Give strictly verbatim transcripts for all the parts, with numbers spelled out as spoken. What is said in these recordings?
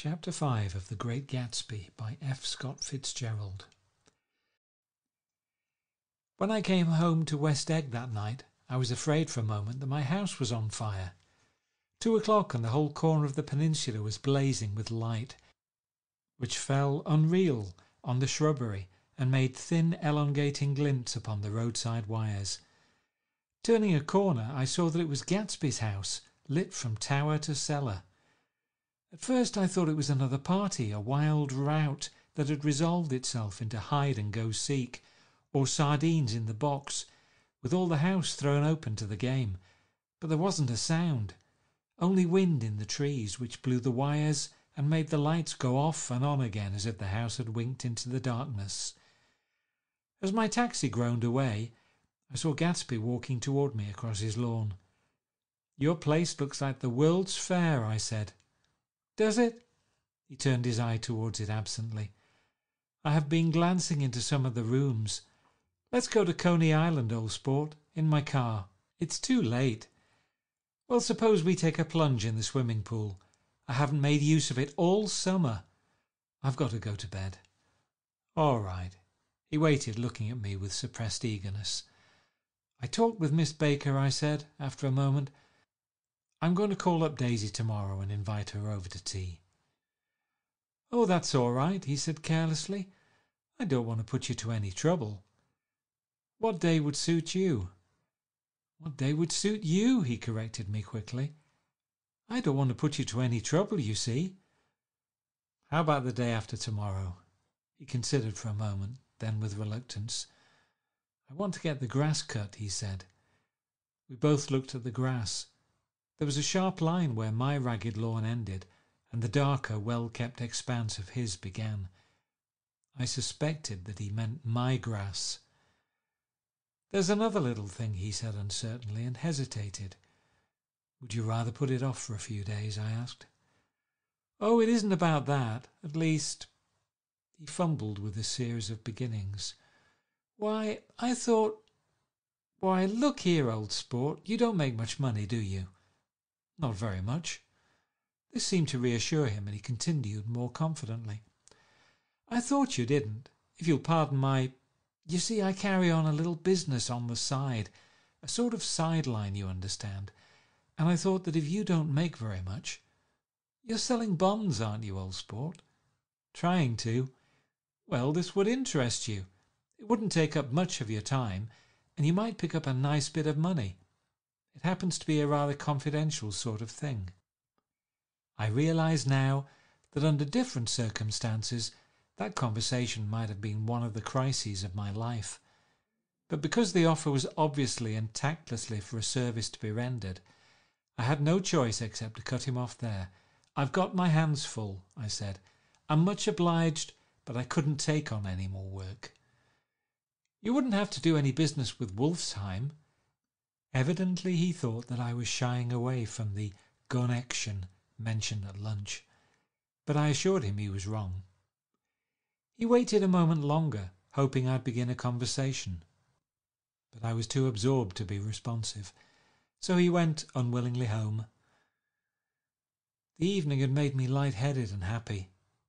Chapter five of The Great Gatsby by F. Scott Fitzgerald. When I came home to West Egg that night, I was afraid for a moment that my house was on fire. Two o'clock and the whole corner of the peninsula was blazing with light, which fell unreal on the shrubbery and made thin elongating glints upon the roadside wires. Turning a corner, I saw that it was Gatsby's house, lit from tower to cellar. At first I thought it was another party, a wild rout that had resolved itself into hide-and-go-seek, or sardines in the box, with all the house thrown open to the game. But there wasn't a sound, only wind in the trees which blew the wires and made the lights go off and on again as if the house had winked into the darkness. As my taxi groaned away, I saw Gatsby walking toward me across his lawn. "Your place looks like the World's Fair," I said. "Does it?" He turned his eye towards it absently. "I have been glancing into some of the rooms. Let's go to Coney Island, old sport, in my car. It's too late. Well, suppose we take a plunge in the swimming pool. I haven't made use of it all summer. I've got to go to bed." "All right." He waited, looking at me with suppressed eagerness. "I talked with Miss Baker," I said, after a moment. "I'm going to call up Daisy tomorrow and invite her over to tea." "Oh, that's all right," he said carelessly. "I don't want to put you to any trouble. What day would suit you?" "What day would suit you?" he corrected me quickly. "I don't want to put you to any trouble, you see." "How about the day after tomorrow?" He considered for a moment, then with reluctance. "I want to get the grass cut," he said. We both looked at the grass. There was a sharp line where my ragged lawn ended, and the darker, well-kept expanse of his began. I suspected that he meant my grass. "There's another little thing," he said uncertainly, and hesitated. "Would you rather put it off for a few days?" I asked. "Oh, it isn't about that. At least—" He fumbled with a series of beginnings. "Why, I thought— Why, look here, old sport, you don't make much money, do you?" "Not very much." This seemed to reassure him, and he continued more confidently. "I thought you didn't, if you'll pardon my— You see, I carry on a little business on the side, a sort of sideline, you understand, and I thought that if you don't make very much— You're selling bonds, aren't you, old sport?" "Trying to." "Well, this would interest you. It wouldn't take up much of your time, and you might pick up a nice bit of money. It happens to be a rather confidential sort of thing." I realize now that under different circumstances that conversation might have been one of the crises of my life. But because the offer was obviously and tactlessly for a service to be rendered, I had no choice except to cut him off there. "I've got my hands full," I said. "I'm much obliged, but I couldn't take on any more work." "You wouldn't have to do any business with Wolfsheim." Evidently he thought that I was shying away from the "connection" mentioned at lunch, but I assured him he was wrong. He waited a moment longer, hoping I'd begin a conversation, but I was too absorbed to be responsive, so he went unwillingly home. The evening had made me light-headed and happy.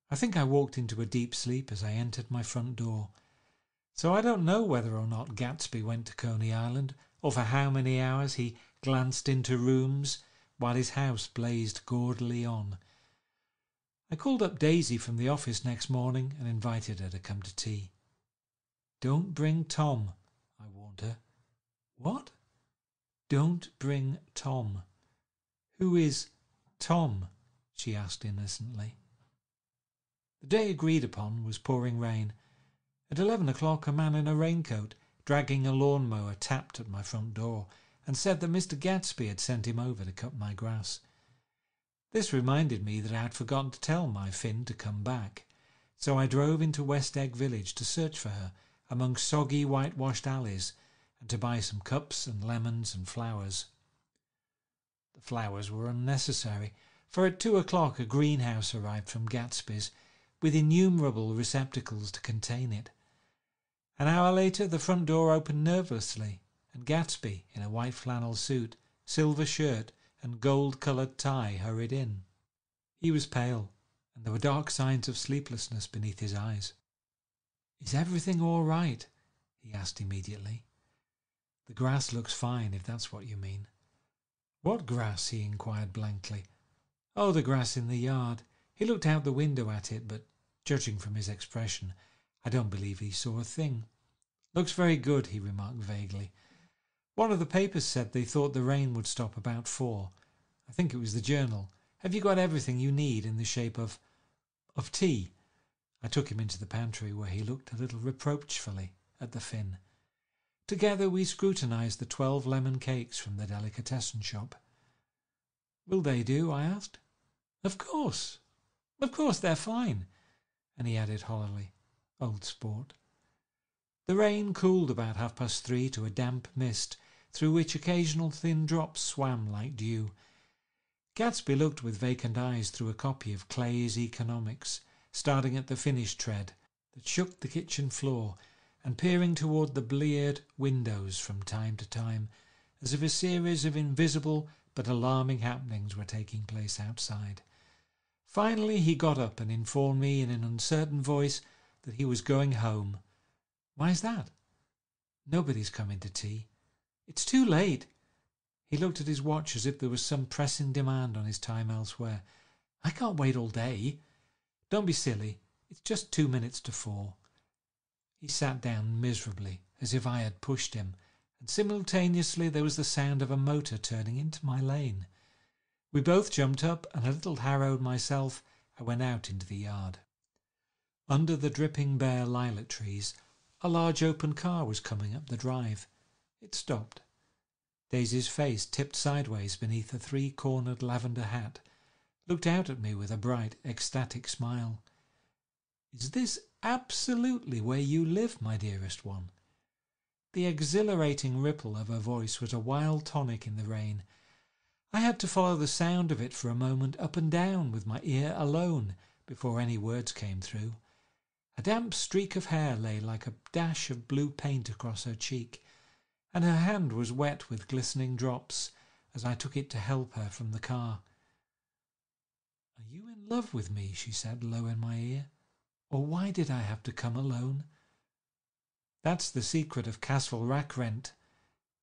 I think I walked into a deep sleep as I entered my front door, so I don't know whether or not Gatsby went to Coney Island, or for how many hours he glanced into rooms while his house blazed gaudily on. I called up Daisy from the office next morning and invited her to come to tea. "Don't bring Tom," I warned her. "What?" "Don't bring Tom." "Who is Tom?" she asked innocently. The day agreed upon was pouring rain. At eleven o'clock a man in a raincoat, dragging a lawnmower, tapped at my front door and said that Mister Gatsby had sent him over to cut my grass. This reminded me that I had forgotten to tell my Finn to come back, so I drove into West Egg village to search for her among soggy whitewashed alleys and to buy some cups and lemons and flowers. The flowers were unnecessary, for at two o'clock a greenhouse arrived from Gatsby's with innumerable receptacles to contain it. An hour later the front door opened nervously, and Gatsby, in a white flannel suit, silver shirt, and gold-coloured tie, hurried in. He was pale, and there were dark signs of sleeplessness beneath his eyes. "Is everything all right?" he asked immediately. "The grass looks fine, if that's what you mean." "What grass?" he inquired blankly. "Oh, the grass in the yard." He looked out the window at it, but, judging from his expression, I don't believe he saw a thing. "Looks very good," he remarked vaguely. "One of the papers said they thought the rain would stop about four. I think it was the Journal. Have you got everything you need in the shape of... of tea?" I took him into the pantry, where he looked a little reproachfully at the Finn. Together we scrutinized the twelve lemon cakes from the delicatessen shop. "Will they do?" I asked. "Of course. Of course they're fine." And he added hollowly, "Old sport." The rain cooled about half past three to a damp mist, through which occasional thin drops swam like dew. Gatsby looked with vacant eyes through a copy of Clay's Economics, starting at the finish tread that shook the kitchen floor and peering toward the bleared windows from time to time, as if a series of invisible but alarming happenings were taking place outside. Finally he got up and informed me in an uncertain voice that he was going home. "Why's that?" "Nobody's coming to tea." "It's too late." He looked at his watch as if there was some pressing demand on his time elsewhere. "I can't wait all day." "Don't be silly. It's just two minutes to four." He sat down miserably, as if I had pushed him, and simultaneously there was the sound of a motor turning into my lane. We both jumped up, and a little harrowed myself, I went out into the yard. Under the dripping bare lilac trees, a large open car was coming up the drive. It stopped. Daisy's face, tipped sideways beneath a three-cornered lavender hat, looked out at me with a bright, ecstatic smile. "Is this absolutely where you live, my dearest one?" The exhilarating ripple of her voice was a wild tonic in the rain. I had to follow the sound of it for a moment up and down with my ear alone before any words came through. A damp streak of hair lay like a dash of blue paint across her cheek, and her hand was wet with glistening drops as I took it to help her from the car. "Are you in love with me?" she said low in my ear. "Or why did I have to come alone?" "That's the secret of Castle Rackrent.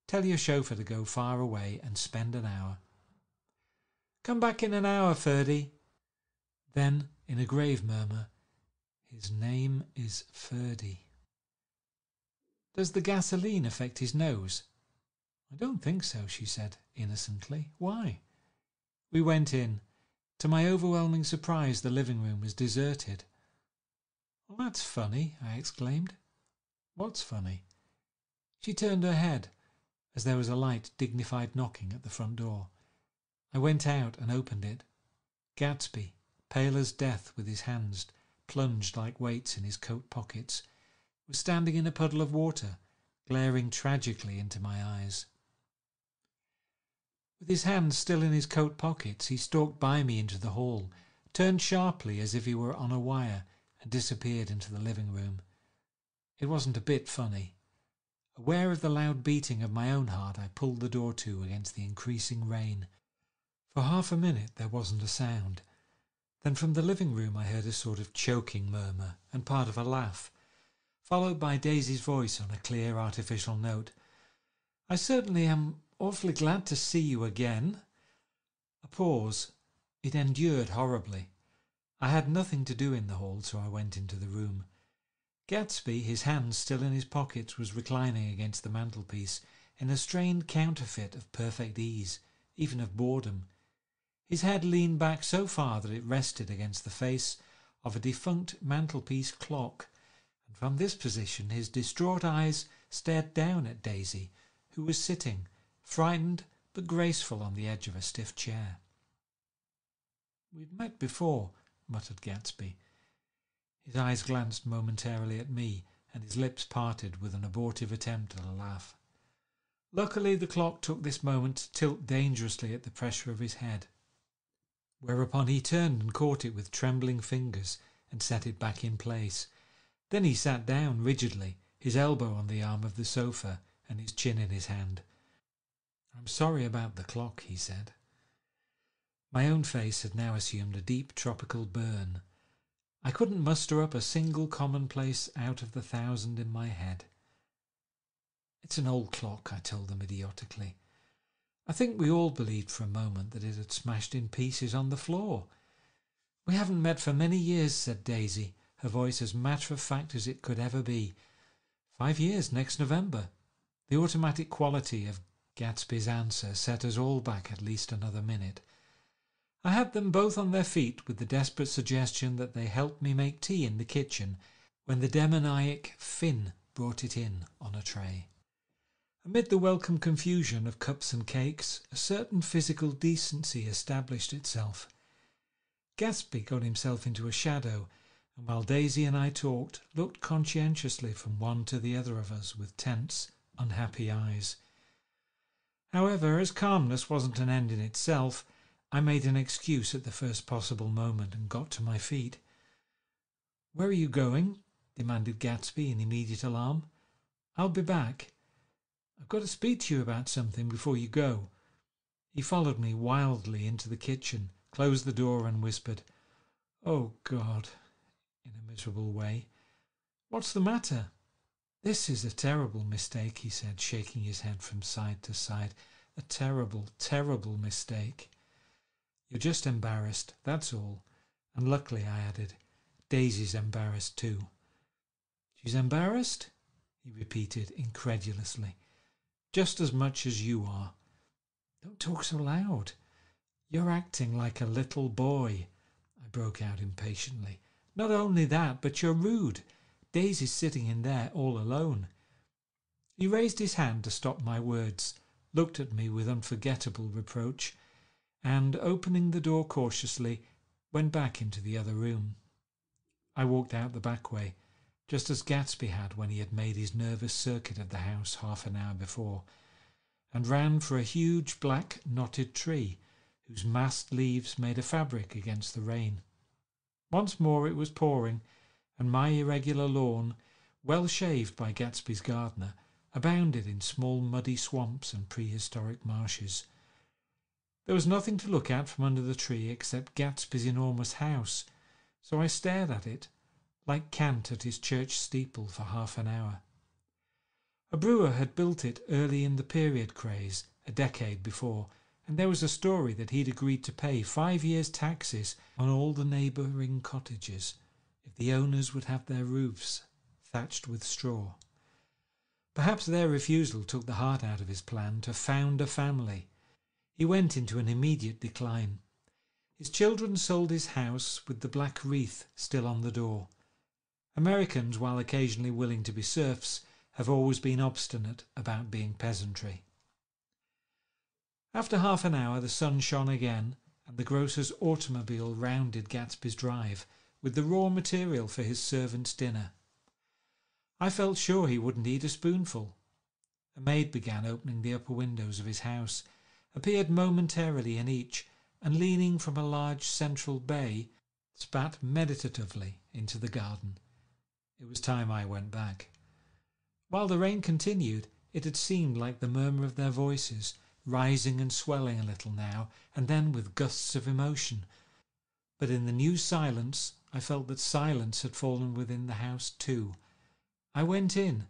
Tell your chauffeur to go far away and spend an hour." "Come back in an hour, Ferdy." Then, in a grave murmur, "His name is Ferdy." "Does the gasoline affect his nose?" "I don't think so," she said innocently. "Why?" We went in. To my overwhelming surprise, the living room was deserted. "Well, that's funny," I exclaimed. "What's funny?" She turned her head, as there was a light, dignified knocking at the front door. I went out and opened it. Gatsby, pale as death with his hands plunged like weights in his coat pockets, was standing in a puddle of water, glaring tragically into my eyes. With his hands still in his coat pockets, he stalked by me into the hall, turned sharply as if he were on a wire, disappeared into the living room. It wasn't a bit funny. Aware of the loud beating of my own heart, I pulled the door to against the increasing rain. For half a minute there wasn't a sound. Then from the living room I heard a sort of choking murmur and part of a laugh, followed by Daisy's voice on a clear artificial note. "I certainly am awfully glad to see you again." A pause. It endured horribly. I had nothing to do in the hall, so I went into the room. Gatsby, his hands still in his pockets, was reclining against the mantelpiece in a strained counterfeit of perfect ease, even of boredom. His head leaned back so far that it rested against the face of a defunct mantelpiece clock, and from this position his distraught eyes stared down at Daisy, who was sitting, frightened but graceful, on the edge of a stiff chair. "We've met before," muttered Gatsby. His eyes glanced momentarily at me, and his lips parted with an abortive attempt at a laugh. Luckily the clock took this moment to tilt dangerously at the pressure of his head, whereupon he turned and caught it with trembling fingers and set it back in place. Then he sat down rigidly, his elbow on the arm of the sofa and his chin in his hand. "I'm sorry about the clock," he said. My own face had now assumed a deep tropical burn. I couldn't muster up a single commonplace out of the thousand in my head. "It's an old clock," I told them idiotically. I think we all believed for a moment that it had smashed in pieces on the floor. "We haven't met for many years," said Daisy, her voice as matter-of-fact as it could ever be. "Five years next November." The automatic quality of Gatsby's answer set us all back at least another minute. I had them both on their feet with the desperate suggestion that they help me make tea in the kitchen when the demoniac Finn brought it in on a tray. Amid the welcome confusion of cups and cakes, a certain physical decency established itself. Gatsby got himself into a shadow, and while Daisy and I talked, looked conscientiously from one to the other of us with tense, unhappy eyes. However, as calmness wasn't an end in itself, I made an excuse at the first possible moment and got to my feet. "Where are you going?" demanded Gatsby in immediate alarm. "I'll be back. I've got to speak to you about something before you go." He followed me wildly into the kitchen, closed the door and whispered, "Oh, God," in a miserable way. "What's the matter?" "This is a terrible mistake," he said, shaking his head from side to side. "A terrible, terrible mistake. You're just embarrassed, that's all." And luckily, I added, "Daisy's embarrassed too." "She's embarrassed?" he repeated incredulously. "Just as much as you are." "Don't talk so loud. You're acting like a little boy," I broke out impatiently. "Not only that, but you're rude. Daisy's sitting in there all alone." He raised his hand to stop my words, looked at me with unforgettable reproach, and, opening the door cautiously, went back into the other room. I walked out the back way, just as Gatsby had when he had made his nervous circuit of the house half an hour before, and ran for a huge black knotted tree, whose massed leaves made a fabric against the rain. Once more it was pouring, and my irregular lawn, well shaved by Gatsby's gardener, abounded in small muddy swamps and prehistoric marshes. There was nothing to look at from under the tree except Gatsby's enormous house, so I stared at it, like Kant at his church steeple, for half an hour. A brewer had built it early in the period craze, a decade before, and there was a story that he'd agreed to pay five years' taxes on all the neighbouring cottages, if the owners would have their roofs thatched with straw. Perhaps their refusal took the heart out of his plan to found a family. He went into an immediate decline. His children sold his house with the black wreath still on the door. Americans, while occasionally willing to be serfs, have always been obstinate about being peasantry. After half an hour the sun shone again, and the grocer's automobile rounded Gatsby's drive with the raw material for his servant's dinner. I felt sure he wouldn't eat a spoonful. A maid began opening the upper windows of his house, appeared momentarily in each, and leaning from a large central bay, spat meditatively into the garden. It was time I went back. While the rain continued, it had seemed like the murmur of their voices, rising and swelling a little now, and then with gusts of emotion. But in the new silence, I felt that silence had fallen within the house too. I went in,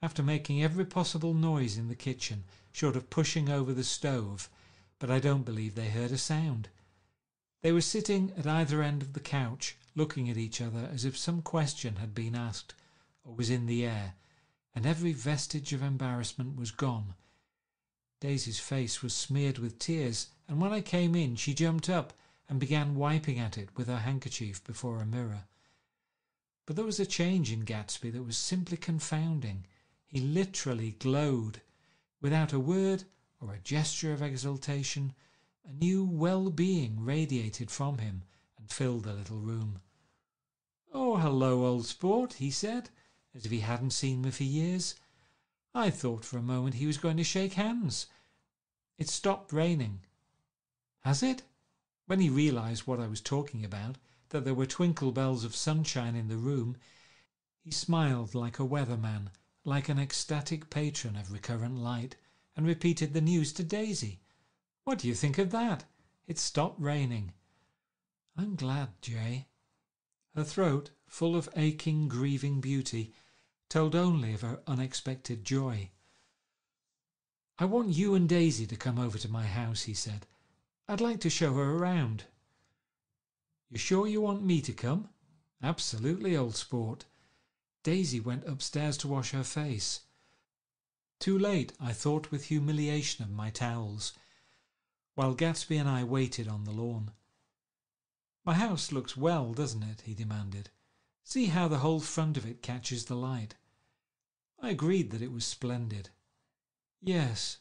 after making every possible noise in the kitchen, short of pushing over the stove, but I don't believe they heard a sound. They were sitting at either end of the couch, looking at each other as if some question had been asked, or was in the air, and every vestige of embarrassment was gone. Daisy's face was smeared with tears, and when I came in she jumped up and began wiping at it with her handkerchief before a mirror. But there was a change in Gatsby that was simply confounding. He literally glowed. Without a word or a gesture of exultation, a new well-being radiated from him and filled the little room. "Oh, hello, old sport," he said, as if he hadn't seen me for years. I thought for a moment he was going to shake hands. It stopped raining. Has it? When he realised what I was talking about, that there were twinkle bells of sunshine in the room, he smiled like a weatherman, like an ecstatic patron of recurrent light, and repeated the news to Daisy. "What do you think of that? It stopped raining. I'm glad, Jay. Her throat, full of aching, grieving beauty, told only of her unexpected joy. I want you and Daisy to come over to my house, he said. I'd like to show her around. You sure you want me to come? Absolutely, old sport. Daisy went upstairs to wash her face. Too late, I thought with humiliation of my towels, while Gatsby and I waited on the lawn. My house looks well, doesn't it? He demanded. See how the whole front of it catches the light. I agreed that it was splendid. Yes.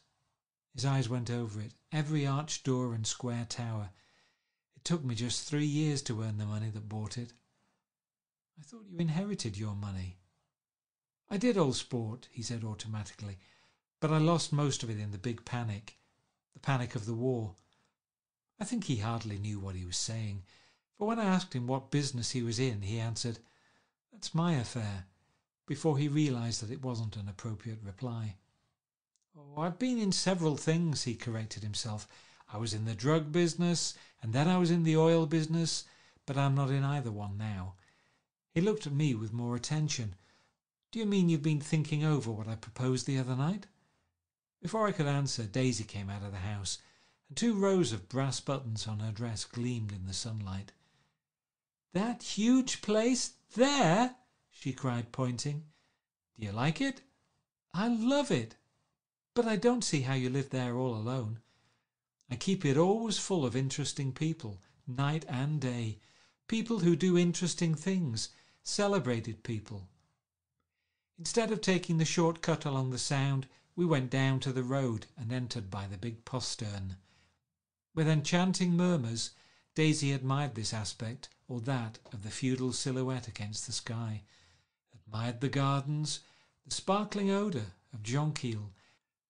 His eyes went over it, every arched door and square tower. It took me just three years to earn the money that bought it. I thought you inherited your money. I did, old sport, he said automatically, but I lost most of it in the big panic, the panic of the war. I think he hardly knew what he was saying, for when I asked him what business he was in, he answered, "That's my affair," before he realized that it wasn't an appropriate reply. "Oh, I've been in several things," he corrected himself. "I was in the drug business, and then I was in the oil business, but I'm not in either one now." He looked at me with more attention. "Do you mean you've been thinking over what I proposed the other night?" Before I could answer, Daisy came out of the house, and two rows of brass buttons on her dress gleamed in the sunlight. "That huge place there!" she cried, pointing. "Do you like it?" "I love it. But I don't see how you live there all alone." "I keep it always full of interesting people, night and day. People who do interesting things, celebrated people." Instead of taking the short cut along the Sound, we went down to the road and entered by the big postern. With enchanting murmurs, Daisy admired this aspect or that of the feudal silhouette against the sky, admired the gardens, the sparkling odour of jonquil,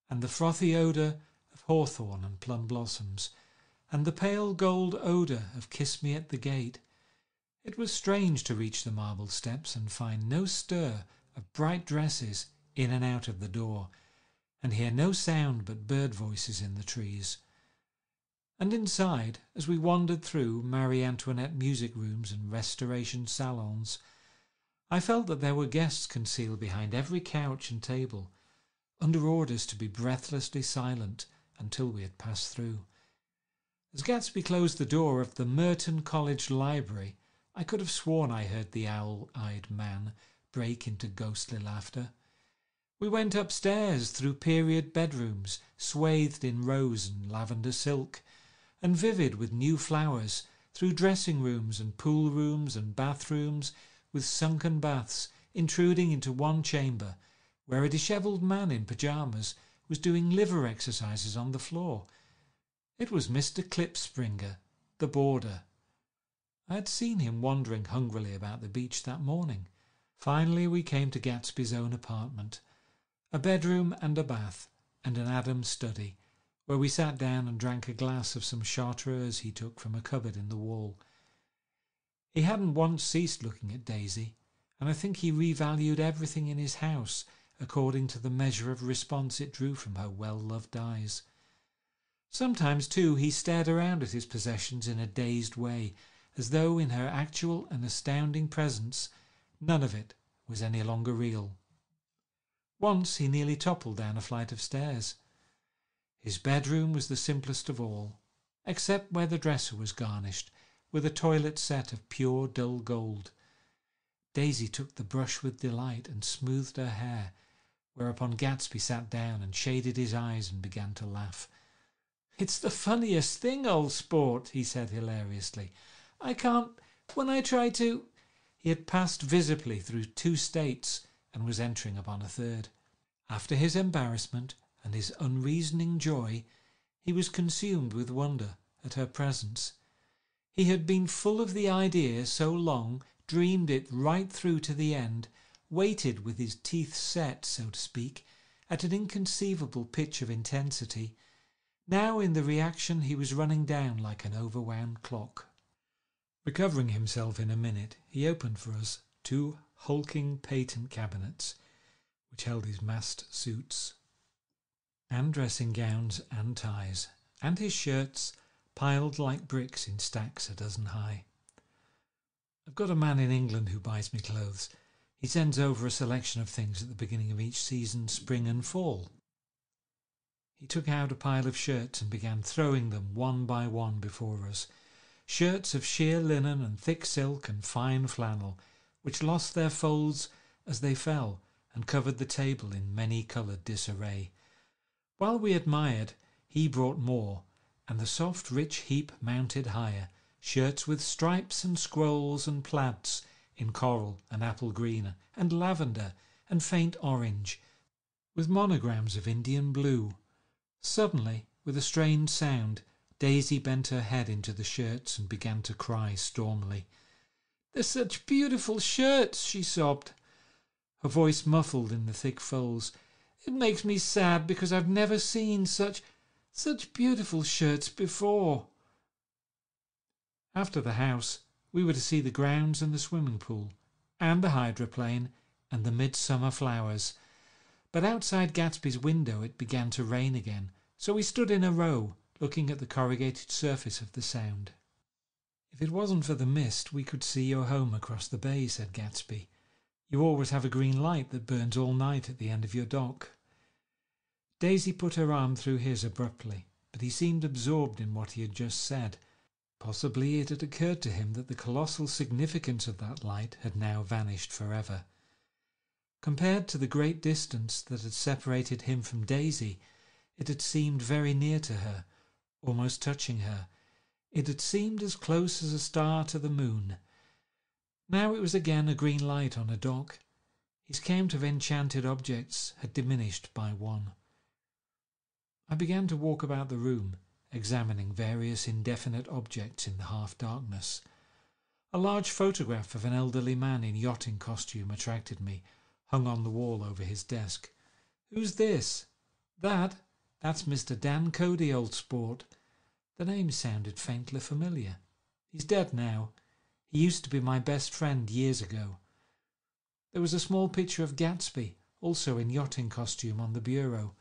and the frothy odour of hawthorn and plum blossoms, and the pale gold odour of Kiss Me at the Gate. It was strange to reach the marble steps and find no stir of bright dresses in and out of the door, and hear no sound but bird voices in the trees. And inside, as we wandered through Marie Antoinette music rooms and restoration salons, I felt that there were guests concealed behind every couch and table, under orders to be breathlessly silent until we had passed through. As Gatsby closed the door of the Merton College Library, I could have sworn I heard the owl-eyed man break into ghostly laughter. We went upstairs through period bedrooms, swathed in rose and lavender silk, and vivid with new flowers, through dressing rooms and pool rooms and bathrooms, with sunken baths, intruding into one chamber, where a dishevelled man in pyjamas was doing liver exercises on the floor. It was Mister Klipspringer, the boarder. I had seen him wandering hungrily about the beach that morning. Finally we came to Gatsby's own apartment, a bedroom and a bath, and an Adam's study, where we sat down and drank a glass of some chartreuse he took from a cupboard in the wall. He hadn't once ceased looking at Daisy, and I think he revalued everything in his house according to the measure of response it drew from her well-loved eyes. Sometimes, too, he stared around at his possessions in a dazed way, as though in her actual and astounding presence none of it was any longer real. Once he nearly toppled down a flight of stairs. His bedroom was the simplest of all, except where the dresser was garnished with a toilet set of pure dull gold. Daisy took the brush with delight and smoothed her hair, whereupon Gatsby sat down and shaded his eyes and began to laugh. "It's the funniest thing, old sport," he said hilariously. "I can't... when I try to..." He had passed visibly through two states and was entering upon a third. After his embarrassment and his unreasoning joy, he was consumed with wonder at her presence. He had been full of the idea so long, dreamed it right through to the end, waited with his teeth set, so to speak, at an inconceivable pitch of intensity. Now in the reaction he was running down like an overwound clock. Recovering himself in a minute, he opened for us two hulking patent cabinets, which held his massed suits, and dressing gowns and ties, and his shirts, piled like bricks in stacks a dozen high. I've got a man in England who buys me clothes. He sends over a selection of things at the beginning of each season, spring and fall. He took out a pile of shirts and began throwing them one by one before us, shirts of sheer linen and thick silk and fine flannel, which lost their folds as they fell and covered the table in many-coloured disarray. While we admired, he brought more, and the soft, rich heap mounted higher, shirts with stripes and scrolls and plaids in coral and apple green and lavender and faint orange, with monograms of Indian blue. Suddenly, with a strange sound, Daisy bent her head into the shirts and began to cry stormily. "They're such beautiful shirts," she sobbed, her voice muffled in the thick folds. "It makes me sad because I've never seen such, such beautiful shirts before." After the house, we were to see the grounds and the swimming pool, and the hydroplane, and the midsummer flowers. But outside Gatsby's window it began to rain again, so we stood in a row, looking at the corrugated surface of the Sound. "If it wasn't for the mist, we could see your home across the bay," said Gatsby. "You always have a green light that burns all night at the end of your dock." Daisy put her arm through his abruptly, but he seemed absorbed in what he had just said. Possibly it had occurred to him that the colossal significance of that light had now vanished forever. Compared to the great distance that had separated him from Daisy, it had seemed very near to her, almost touching her. It had seemed as close as a star to the moon. Now it was again a green light on a dock. His count of enchanted objects had diminished by one. I began to walk about the room, examining various indefinite objects in the half-darkness. A large photograph of an elderly man in yachting costume attracted me, hung on the wall over his desk. "Who's this?" "That? That's Mister Dan Cody, old sport." The name sounded faintly familiar. "He's dead now. He used to be my best friend years ago." There was a small picture of Gatsby, also in yachting costume, on the bureau.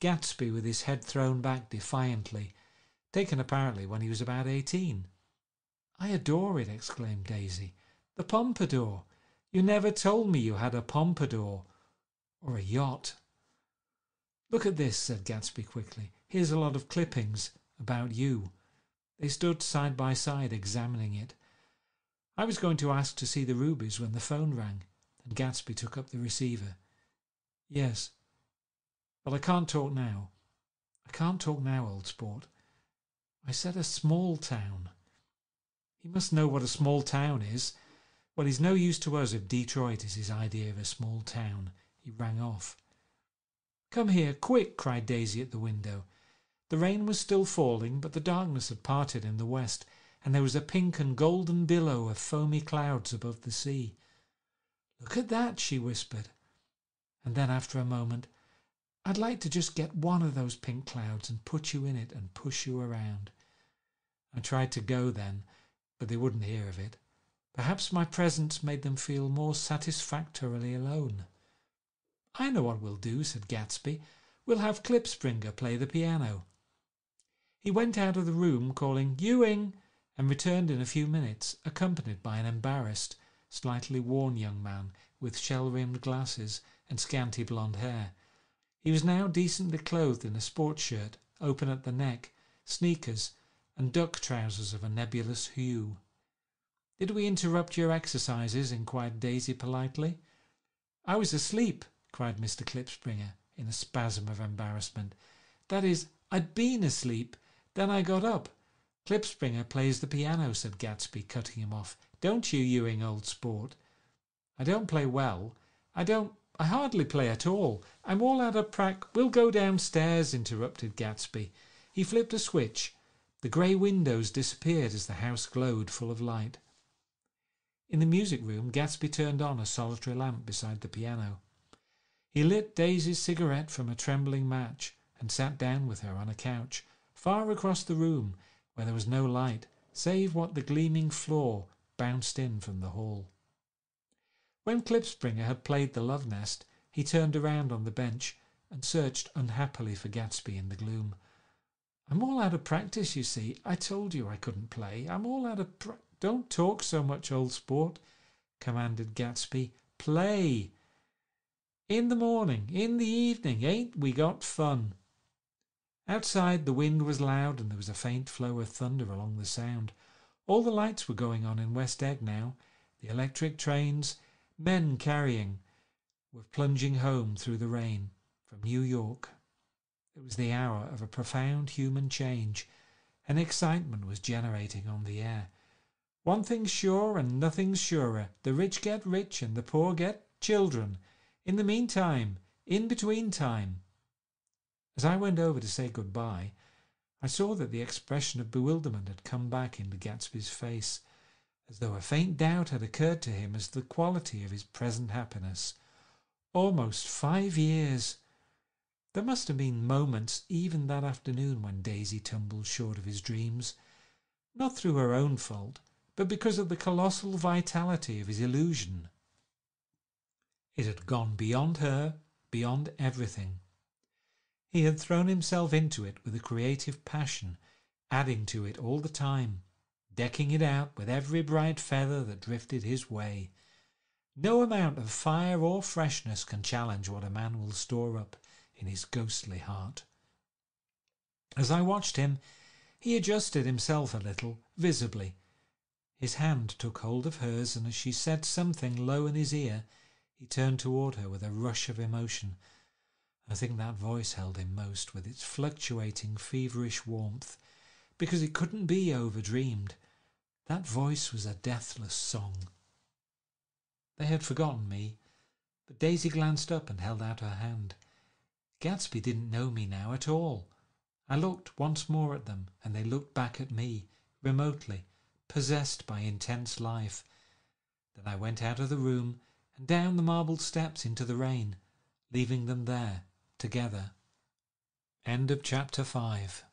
Gatsby with his head thrown back defiantly, taken apparently when he was about eighteen. "I adore it," exclaimed Daisy. "The pompadour! You never told me you had a pompadour. Or a yacht." "Look at this," said Gatsby quickly. "Here's a lot of clippings about you." They stood side by side, examining it. I was going to ask to see the rubies when the phone rang, and Gatsby took up the receiver. "Yes." "Well, I can't talk now." "I can't talk now, old sport." "I said a small town." "He must know what a small town is." "Well, he's no use to us if Detroit is his idea of a small town." He rang off. "Come here, quick!" cried Daisy at the window. The rain was still falling, but the darkness had parted in the west, and there was a pink and golden billow of foamy clouds above the sea. "Look at that," she whispered. And then after a moment, "I'd like to just get one of those pink clouds and put you in it and push you around." I tried to go then, but they wouldn't hear of it. Perhaps my presence made them feel more satisfactorily alone. "I know what we'll do," said Gatsby. "We'll have Klipspringer play the piano." He went out of the room calling "Ewing," and returned in a few minutes, accompanied by an embarrassed, slightly worn young man with shell-rimmed glasses and scanty blonde hair. He was now decently clothed in a sports shirt, open at the neck, sneakers, and duck trousers of a nebulous hue. "Did we interrupt your exercises?" inquired Daisy politely. "I was asleep," cried Mister Klipspringer, in a spasm of embarrassment. "That is, I'd been asleep. Then I got up." "Klipspringer plays the piano," said Gatsby, cutting him off. "Don't you, Ewing, old sport?" "I don't play well. I don't... I hardly play at all. I'm all out of prac... We'll go downstairs," interrupted Gatsby. He flipped a switch. The grey windows disappeared as the house glowed full of light. In the music room, Gatsby turned on a solitary lamp beside the piano. He lit Daisy's cigarette from a trembling match and sat down with her on a couch, far across the room, where there was no light, save what the gleaming floor bounced in from the hall. When Klipspringer had played the love nest, he turned around on the bench and searched unhappily for Gatsby in the gloom. I'm all out of practice, you see. I told you I couldn't play. I'm all out of practice. Don't talk so much, old sport, commanded Gatsby. Play. In the morning, in the evening, ain't we got fun? Outside the wind was loud and there was a faint flow of thunder along the sound. All the lights were going on in West Egg now. The electric trains, men carrying, were plunging home through the rain from New York. It was the hour of a profound human change. An excitement was generating on the air. One thing's sure and nothing's surer. The rich get rich and the poor get children. In the meantime, in between time. As I went over to say goodbye, I saw that the expression of bewilderment had come back into Gatsby's face, as though a faint doubt had occurred to him as to the quality of his present happiness. Almost five years! There must have been moments even that afternoon when Daisy tumbled short of his dreams, not through her own fault, but because of the colossal vitality of his illusion. It had gone beyond her, beyond everything. He had thrown himself into it with a creative passion, adding to it all the time, decking it out with every bright feather that drifted his way. No amount of fire or freshness can challenge what a man will store up in his ghostly heart. As I watched him, he adjusted himself a little, visibly. His hand took hold of hers, and as she said something low in his ear, he turned toward her with a rush of emotion. I think that voice held him most, with its fluctuating, feverish warmth, because it couldn't be overdreamed. That voice was a deathless song. They had forgotten me, but Daisy glanced up and held out her hand. Gatsby didn't know me now at all. I looked once more at them, and they looked back at me, remotely, possessed by intense life. Then I went out of the room and down the marble steps into the rain, leaving them there, together. End of chapter five.